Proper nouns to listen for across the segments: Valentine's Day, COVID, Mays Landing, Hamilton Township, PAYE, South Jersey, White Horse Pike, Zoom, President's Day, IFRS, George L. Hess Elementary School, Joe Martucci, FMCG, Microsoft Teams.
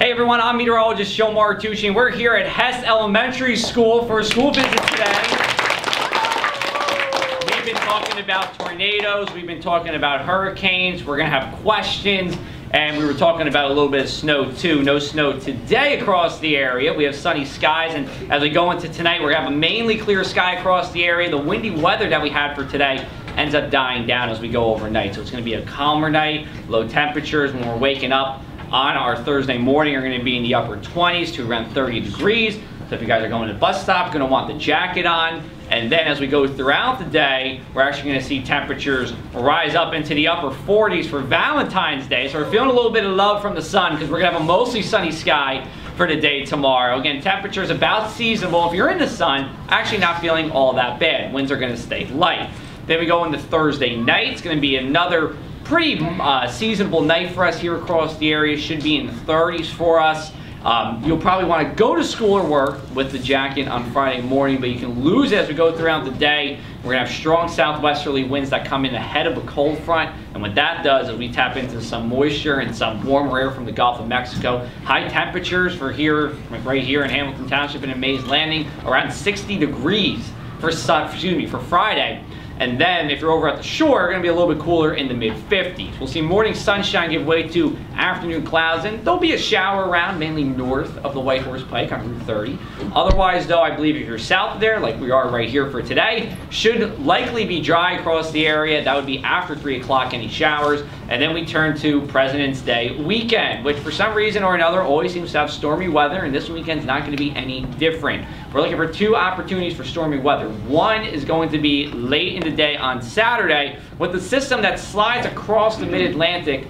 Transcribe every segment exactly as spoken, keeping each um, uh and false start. Hey everyone, I'm meteorologist Joe Martucci, and we're here at Hess Elementary School for a school visit today. We've been talking about tornadoes, we've been talking about hurricanes, we're going to have questions, and we were talking about a little bit of snow too. No snow today across the area. We have sunny skies, and as we go into tonight, we're going to have a mainly clear sky across the area. The windy weather that we had for today ends up dying down as we go overnight, so it's going to be a calmer night, low temperatures when we're waking up. On our Thursday morning are going to be in the upper twenties to around thirty degrees. So if you guys are going to the bus stop, you're going to want the jacket on. And then as we go throughout the day, we're actually going to see temperatures rise up into the upper forties for Valentine's Day. So we're feeling a little bit of love from the sun because we're going to have a mostly sunny sky for the day tomorrow. Again, temperatures about seasonable. If you're in the sun, actually not feeling all that bad. Winds are going to stay light. Then we go into Thursday night. It's going to be another pretty uh, seasonable night for us here across the area. Should be in the thirties for us. Um, you'll probably want to go to school or work with the jacket on Friday morning, but you can lose it as we go throughout the day. We're going to have strong southwesterly winds that come in ahead of a cold front, and what that does is we tap into some moisture and some warmer air from the Gulf of Mexico. High temperatures for here, like right here in Hamilton Township and in Mays Landing, around sixty degrees for, excuse me, for Friday. And then if you're over at the shore, it's going to be a little bit cooler in the mid fifties. We'll see morning sunshine give way to afternoon clouds, and there'll be a shower around, mainly north of the White Horse Pike on Route thirty. Otherwise, though, I believe if you're south of there, like we are right here for today, should likely be dry across the area. That would be after three o'clock, any showers. And then we turn to President's Day weekend, which for some reason or another always seems to have stormy weather, and this weekend's not going to be any different. We're looking for two opportunities for stormy weather. One is going to be late in the day on Saturday with the system that slides across the mid-Atlantic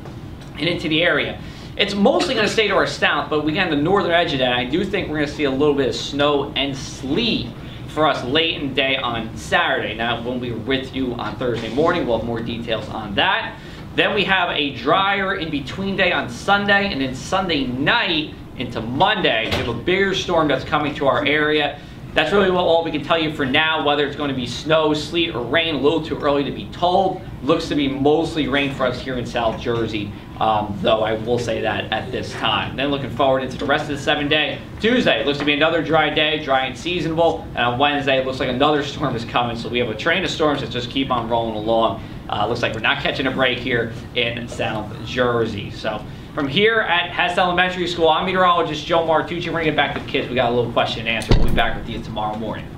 and into the area. It's mostly going to stay to our south, but we got the northern edge of that. I do think we're going to see a little bit of snow and sleet for us late in the day on Saturday. Now, when we're with you on Thursday morning, we'll have more details on that. Then we have a drier in-between day on Sunday, and then Sunday night into Monday, we have a bigger storm that's coming to our area. That's really all we can tell you for now, whether it's going to be snow, sleet, or rain. A little too early to be told. Looks to be mostly rain for us here in South Jersey, um, though I will say that at this time. Then looking forward into the rest of the seven-day. Tuesday looks to be another dry day, dry and seasonable. And on Wednesday, it looks like another storm is coming. So we have a train of storms that just keep on rolling along. Uh, looks like we're not catching a break here in South Jersey. So from here at Hess Elementary School, I'm meteorologist Joe Martucci. We're going to get back to the kids. We got a little question and answer. We'll be back with you tomorrow morning.